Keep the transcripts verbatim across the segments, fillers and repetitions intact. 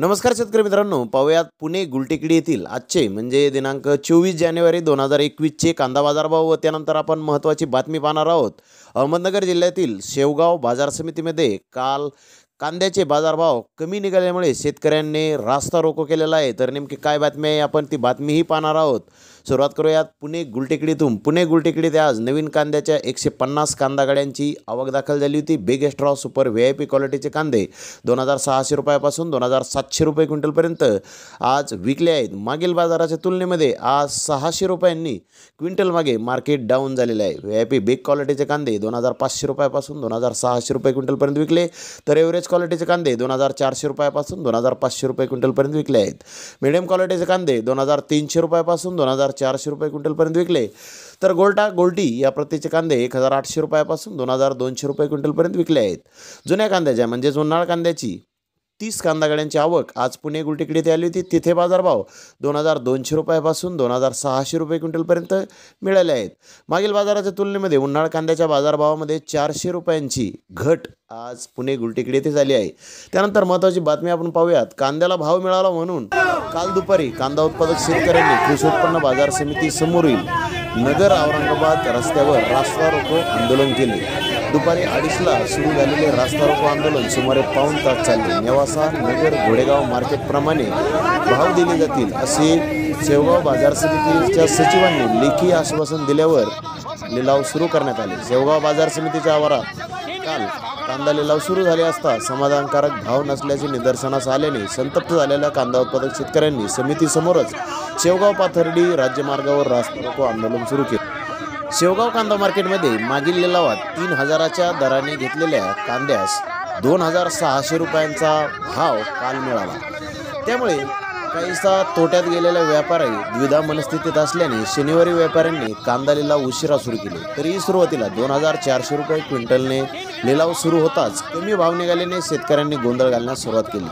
नमस्कार शेतकरी मित्रांनो, पाहूयात पुणे गुलटेकडी येथील आजचे म्हणजे दिनांक चोवीस जानेवारी दोन हजार एकवीसचे कांदा बाजारभाव व त्यानंतर आपण महत्त्वाची बातमी पाहणार आहोत। अहमदनगर जिल्ह्यातील शेवगाव बाजार समितीमध्ये काल कांद्याचे बाजारभाव कमी निघाल्यामुळे शेतकऱ्यांनी रास्ता रोको केलेला आहे। तर नेमकी काय बातमी आहे आपण ती बातमीही पाहणार आहोत। सुरुवात करूयात पुणे गुलटेकडीतून। पुणे गुलटेकडीत आज नवीन कांद्याच्या एकशे पन्नास कांदा गाड्यांची आवक दाखल झाली होती। Big extra super V I P क्वालिटीचे कांदे दोन हजार सहाशे रुपयापासून दोन हजार सातशे रुपये क्विंटलपर्यंत आज विकले आहेत। मागील बाजाराच्या तुलनेमध्ये आज सहाशे रुपयांनी क्विंटलमागे मार्केट डाऊन झालेलं आहे। व्ही आय पी बिग क्वालिटीचे कांदे दोन हजार पाचशे रुपयापासून दोन हजार सहाशे रुपये क्विंटलपर्यंत विकले, तर एव्हरेज क्वालिटीचे कांदे दोन हजार चारशे रुपयापासून दोन हजार पाचशे रुपये क्विंटलपर्यंत विकले आहेत। मिडियम क्वालिटीचे कांदे दोन हजार तीनशे रुपयापासून दोन हजार चारशे रुपये क्विंटलपर्यंत विकले, तर गोल्टा गोल्टी या प्रतीचे कांदे एक हजार आठशे रुपयापासून दोन हजार दोनशे रुपये क्विंटलपर्यंत विकले आहेत। जुन्या कांद्याच्या म्हणजेच उन्हाळ कांद्याची तीस कांदा गाड्यांची आवक आज पुणे गुलटेकडी येथे आली होती। तिथे बाजारभाव दोन हजार दोनशे रुपयापासून दोन हजार सहाशे रुपये क्विंटलपर्यंत मिळाले आहेत। मागील बाजाराच्या तुलनेमध्ये उन्हाळ कांद्याच्या बाजारभावामध्ये चारशे रुपयांची घट आज पुणे गुलटेकडी येथे झाली आहे। त्यानंतर महत्त्वाची बातमी आपण पाहूयात। कांद्याला भाव मिळाला म्हणून काल दुपारी कांदा उत्पादक शेतकऱ्यांनी कृषी उत्पन्न बाजार समिती समोरील नगर औरंगाबाद रस्त्यावर रास्ता रोको आंदोलन केले। दुपारी अडीचला सुरू झालेले रास्ता रोको आंदोलन सुमारे पाऊण तास चालले। नेवासा नगर घोडेगाव मार्केटप्रमाणे भाव दिले जातील असे शेवगाव बाजार समितीच्या सचिवांनी लेखी आश्वासन दिल्यावर लिलाव सुरू करण्यात आले। शेवगाव बाजार समितीच्या आवारात काल कांदा लिलाव सुरू झाले असता समाधानकारक भाव नसल्याचे निदर्शनास आल्याने संतप्त झालेल्या कांदा उत्पादक शेतकऱ्यांनी समितीसमोरच शेवगाव पाथर्डी राज्यमार्गावर रास्ता रोको आंदोलन सुरू केले। शेवगाव कांदा मार्केटमध्ये मागील लिलावात तीन हजाराच्या दराने घेतलेल्या कांद्यास दोन हजार सहाशे रुपयांचा भाव काल मिळाला, त्यामुळे काहीसा तोट्यात गेलेला व्यापारी द्विधा मनस्थितीत असल्याने शनिवारी व्यापाऱ्यांनी कांदा लिलाव उशिरा सुरू केले। तरीही सुरुवातीला दोन हजार चारशे रुपये क्विंटलने लिलाव सुरू होताच कमी भाव निघाल्याने शेतकऱ्यांनी गोंधळ घालण्यास सुरुवात केली।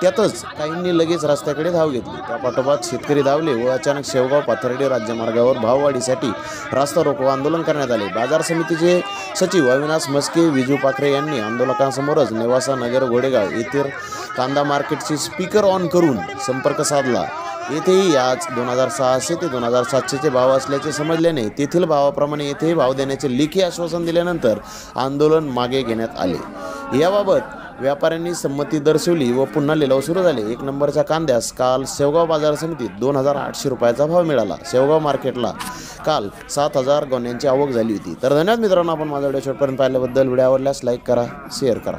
त्यातच काहींनी लगेच रस्त्याकडे धाव घेतली। त्यापाठोपाठ शेतकरी धावले व अचानक शेवगाव पाथर्डी राज्यमार्गावर भाववाढीसाठी रास्ता रोको आंदोलन करण्यात आले। बाजार समितीचे सचिव अविनाश मस्के, विजू पाखरे यांनी आंदोलकांसमोरच नेवासा नगर घोडेगाव येथील कांदा मार्केटची स्पीकर ऑन करून संपर्क साधला। येथेही आज दोन हजार सहाशे ते दोन हजार सातशेचे भाव असल्याचे समजल्याने तेथील भावाप्रमाणे येथेही भाव देण्याचे लेखी आश्वासन दिल्यानंतर आंदोलन मागे घेण्यात आले। याबाबत व्यापाऱ्यांनी संमती दर्शवली व पुन्हा लिलाव सुरू झाले। एक नंबरच्या कांद्यास काल शेवगाव बाजार समितीत दोन हजार आठशे रुपयाचा भाव मिळाला। शेवगाव मार्केटला काल सात हजार गोण्यांची आवक झाली होती। तर धन्यवाद मित्रांनो, आपण माझा व्हिडिओ शेवटपर्यंत पाहिल्याबद्दल। व्हिडिओ आवडल्यास लाईक करा, शेअर करा।